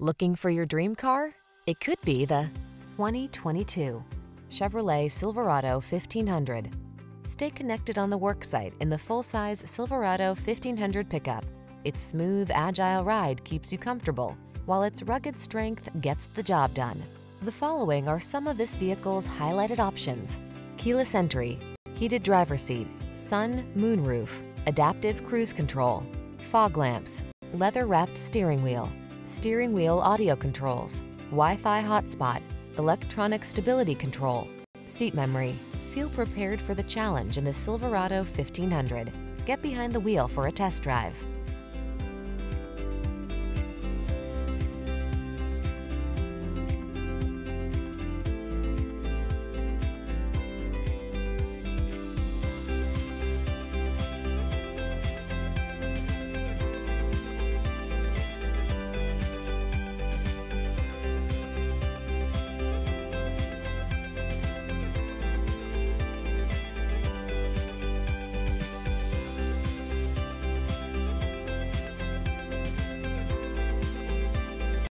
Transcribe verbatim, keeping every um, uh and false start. Looking for your dream car? It could be the twenty twenty-two Chevrolet Silverado fifteen hundred. Stay connected on the worksite in the full-size Silverado fifteen hundred pickup. Its smooth, agile ride keeps you comfortable, while its rugged strength gets the job done. The following are some of this vehicle's highlighted options: keyless entry, heated driver's seat, sun, moon roof, adaptive cruise control, fog lamps, leather-wrapped steering wheel, steering wheel audio controls, Wi-Fi hotspot, electronic stability control, seat memory. Feel prepared for the challenge in the Silverado fifteen hundred. Get behind the wheel for a test drive.